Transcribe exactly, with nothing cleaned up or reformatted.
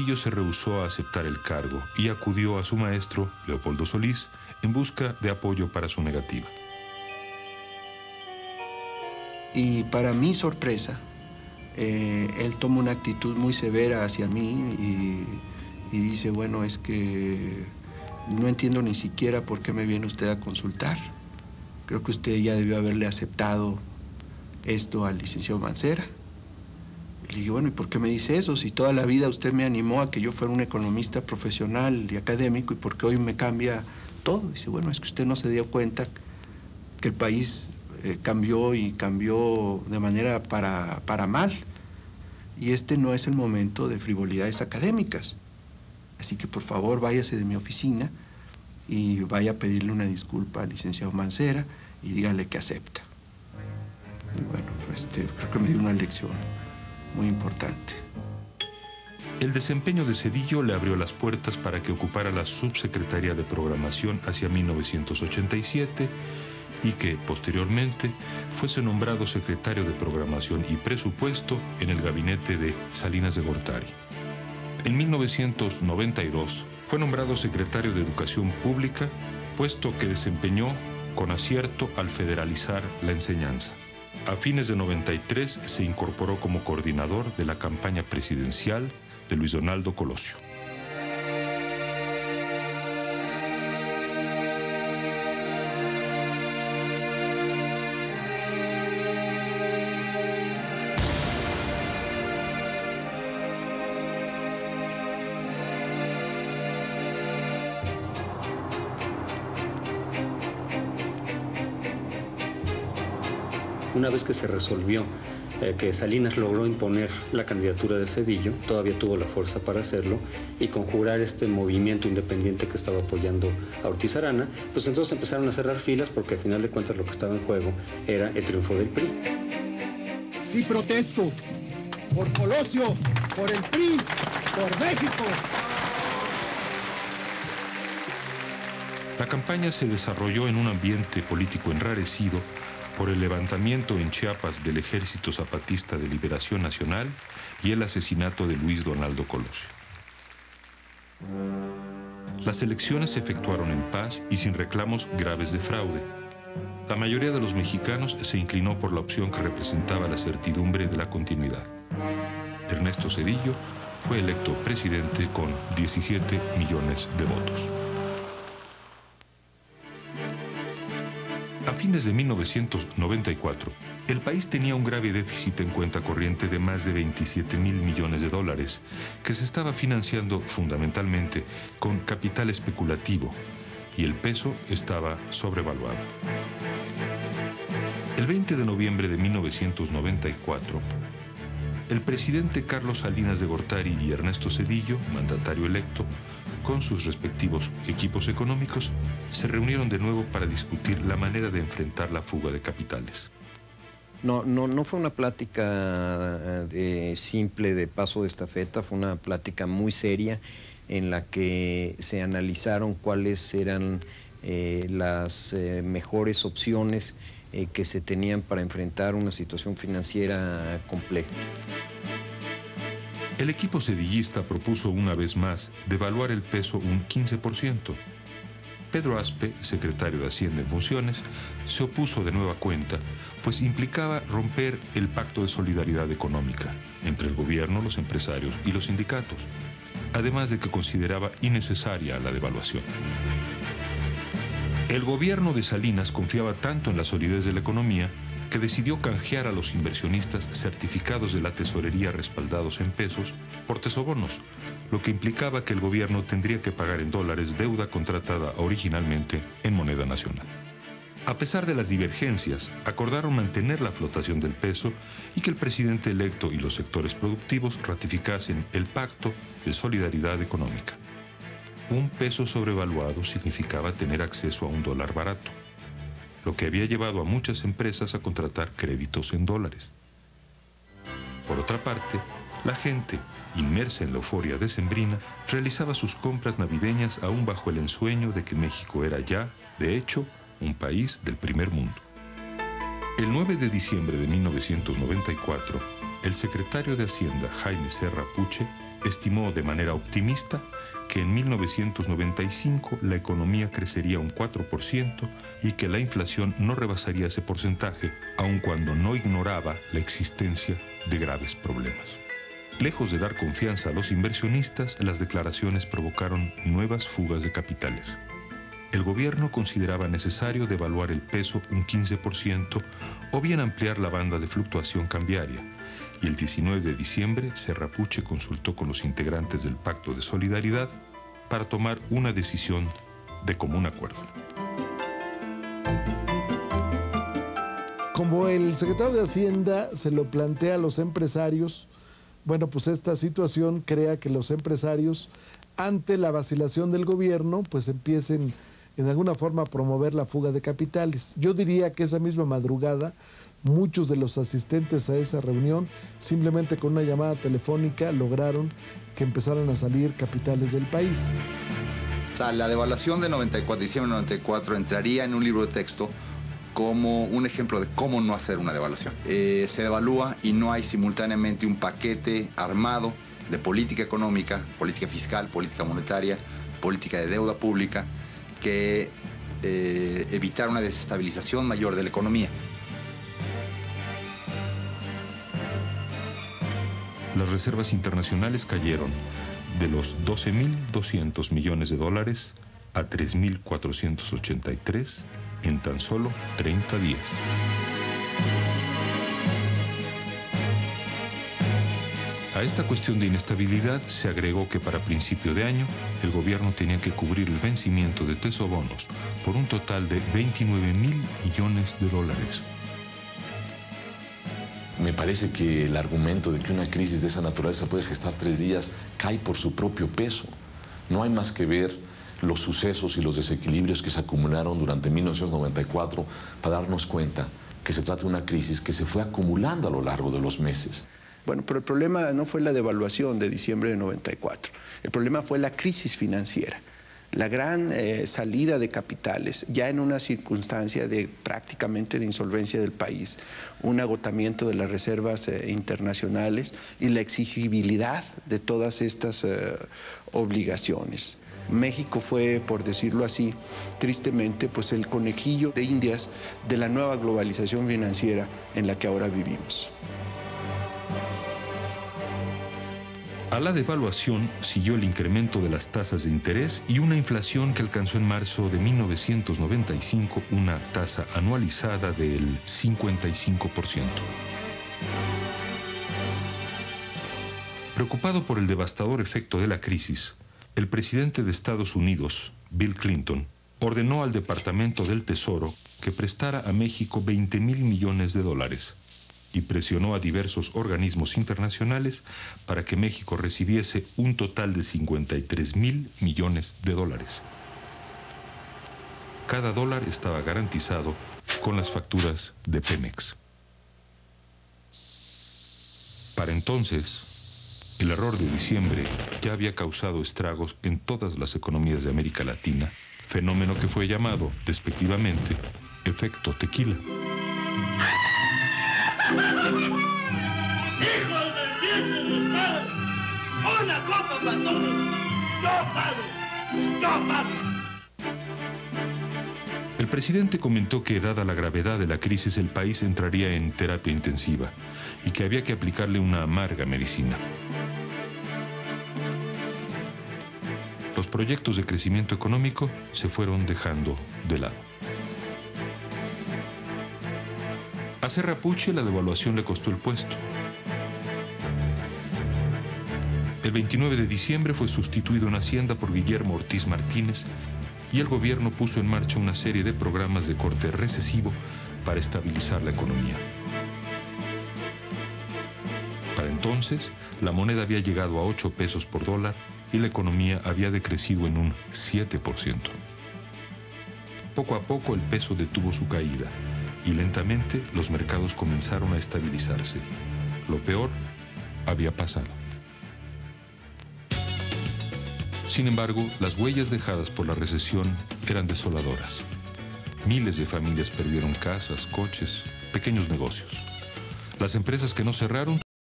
Zedillo se rehusó a aceptar el cargo y acudió a su maestro, Leopoldo Solís, en busca de apoyo para su negativa. Y para mi sorpresa, eh, él toma una actitud muy severa hacia mí y, y dice, bueno, es que no entiendo ni siquiera por qué me viene usted a consultar. Creo que usted ya debió haberle aceptado esto al licenciado Mancera. Le dije, bueno, ¿y por qué me dice eso? Si toda la vida usted me animó a que yo fuera un economista profesional y académico, ¿y por qué hoy me cambia todo? Dice, bueno, es que usted no se dio cuenta que el país eh, cambió y cambió de manera para, para mal. Y este no es el momento de frivolidades académicas. Así que, por favor, váyase de mi oficina y vaya a pedirle una disculpa al licenciado Mancera y dígale que acepta. Y bueno, este, creo que me dio una lección muy importante. El desempeño de Zedillo le abrió las puertas para que ocupara la subsecretaría de Programación hacia mil novecientos ochenta y siete y que, posteriormente, fuese nombrado secretario de Programación y Presupuesto en el gabinete de Salinas de Gortari. En mil novecientos noventa y dos fue nombrado secretario de Educación Pública, puesto que desempeñó con acierto al federalizar la enseñanza. A fines de noventa y tres se incorporó como coordinador de la campaña presidencial de Luis Donaldo Colosio. Una vez que se resolvió eh, que Salinas logró imponer la candidatura de Zedillo, todavía tuvo la fuerza para hacerlo y conjurar este movimiento independiente que estaba apoyando a Ortiz Arana, pues entonces empezaron a cerrar filas porque al final de cuentas lo que estaba en juego era el triunfo del P R I. Sí protesto por Colosio, por el P R I, por México. La campaña se desarrolló en un ambiente político enrarecido por el levantamiento en Chiapas del Ejército Zapatista de Liberación Nacional y el asesinato de Luis Donaldo Colosio. Las elecciones se efectuaron en paz y sin reclamos graves de fraude. La mayoría de los mexicanos se inclinó por la opción que representaba la certidumbre de la continuidad. Ernesto Zedillo fue electo presidente con diecisiete millones de votos. A fines de mil novecientos noventa y cuatro, el país tenía un grave déficit en cuenta corriente de más de veintisiete mil millones de dólares, que se estaba financiando fundamentalmente con capital especulativo, y el peso estaba sobrevaluado. El veinte de noviembre de mil novecientos noventa y cuatro, el presidente Carlos Salinas de Gortari y Ernesto Zedillo, mandatario electo, con sus respectivos equipos económicos, se reunieron de nuevo para discutir la manera de enfrentar la fuga de capitales. No, no, no fue una plática de simple de paso de estafeta, fue una plática muy seria en la que se analizaron cuáles eran eh, las eh, mejores opciones eh, que se tenían para enfrentar una situación financiera compleja. El equipo zedillista propuso una vez más devaluar el peso un quince por ciento. Pedro Aspe, secretario de Hacienda en funciones, se opuso de nueva cuenta, pues implicaba romper el pacto de solidaridad económica entre el gobierno, los empresarios y los sindicatos, además de que consideraba innecesaria la devaluación. El gobierno de Salinas confiaba tanto en la solidez de la economía que decidió canjear a los inversionistas certificados de la tesorería respaldados en pesos por tesobonos, lo que implicaba que el gobierno tendría que pagar en dólares deuda contratada originalmente en moneda nacional. A pesar de las divergencias, acordaron mantener la flotación del peso y que el presidente electo y los sectores productivos ratificasen el Pacto de Solidaridad Económica. Un peso sobrevaluado significaba tener acceso a un dólar barato, lo que había llevado a muchas empresas a contratar créditos en dólares. Por otra parte, la gente, inmersa en la euforia decembrina, realizaba sus compras navideñas aún bajo el ensueño de que México era ya, de hecho, un país del primer mundo. El nueve de diciembre de mil novecientos noventa y cuatro, el secretario de Hacienda, Jaime Serra Puche, estimó de manera optimista que en mil novecientos noventa y cinco la economía crecería un cuatro por ciento y que la inflación no rebasaría ese porcentaje, aun cuando no ignoraba la existencia de graves problemas. Lejos de dar confianza a los inversionistas, las declaraciones provocaron nuevas fugas de capitales. El gobierno consideraba necesario devaluar el peso un quince por ciento o bien ampliar la banda de fluctuación cambiaria. Y el diecinueve de diciembre, Serra Puche consultó con los integrantes del Pacto de Solidaridad para tomar una decisión de común acuerdo. Como el secretario de Hacienda se lo plantea a los empresarios, bueno, pues esta situación crea que los empresarios, ante la vacilación del gobierno, pues empiecen en alguna forma a promover la fuga de capitales. Yo diría que esa misma madrugada, muchos de los asistentes a esa reunión, simplemente con una llamada telefónica, lograron que empezaran a salir capitales del país. O sea, la devaluación de noventa y cuatro, diciembre de noventa y cuatro entraría en un libro de texto como un ejemplo de cómo no hacer una devaluación. Eh, se devalúa y no hay simultáneamente un paquete armado de política económica, política fiscal, política monetaria, política de deuda pública, que eh, evitar una desestabilización mayor de la economía. Las reservas internacionales cayeron de los doce mil doscientos millones de dólares a tres mil cuatrocientos ochenta y tres en tan solo treinta días. A esta cuestión de inestabilidad se agregó que para principio de año el gobierno tenía que cubrir el vencimiento de tesobonos por un total de veintinueve mil millones de dólares. Me parece que el argumento de que una crisis de esa naturaleza puede gestar tres días cae por su propio peso. No hay más que ver los sucesos y los desequilibrios que se acumularon durante mil novecientos noventa y cuatro para darnos cuenta que se trata de una crisis que se fue acumulando a lo largo de los meses. Bueno, pero el problema no fue la devaluación de diciembre de noventa y cuatro, el problema fue la crisis financiera, la gran eh, salida de capitales, ya en una circunstancia de prácticamente de insolvencia del país, un agotamiento de las reservas eh, internacionales y la exigibilidad de todas estas eh, obligaciones. México fue, por decirlo así, tristemente, pues el conejillo de Indias de la nueva globalización financiera en la que ahora vivimos. A la devaluación siguió el incremento de las tasas de interés y una inflación que alcanzó en marzo de mil novecientos noventa y cinco una tasa anualizada del cincuenta y cinco por ciento. Preocupado por el devastador efecto de la crisis, el presidente de Estados Unidos, Bill Clinton, ordenó al Departamento del Tesoro que prestara a México veinte mil millones de dólares y presionó a diversos organismos internacionales para que México recibiese un total de cincuenta y tres mil millones de dólares. Cada dólar estaba garantizado con las facturas de Pemex. Para entonces, el error de diciembre ya había causado estragos en todas las economías de América Latina, fenómeno que fue llamado, despectivamente, efecto tequila. El presidente comentó que, dada la gravedad de la crisis, el país entraría en terapia intensiva y que había que aplicarle una amarga medicina. Los proyectos de crecimiento económico se fueron dejando de lado. A Serra Puche la devaluación le costó el puesto. El veintinueve de diciembre fue sustituido en Hacienda por Guillermo Ortiz Martínez y el gobierno puso en marcha una serie de programas de corte recesivo para estabilizar la economía. Para entonces, la moneda había llegado a ocho pesos por dólar y la economía había decrecido en un siete por ciento. Poco a poco el peso detuvo su caída y lentamente los mercados comenzaron a estabilizarse. Lo peor había pasado. Sin embargo, las huellas dejadas por la recesión eran desoladoras. Miles de familias perdieron casas, coches, pequeños negocios. Las empresas que no cerraron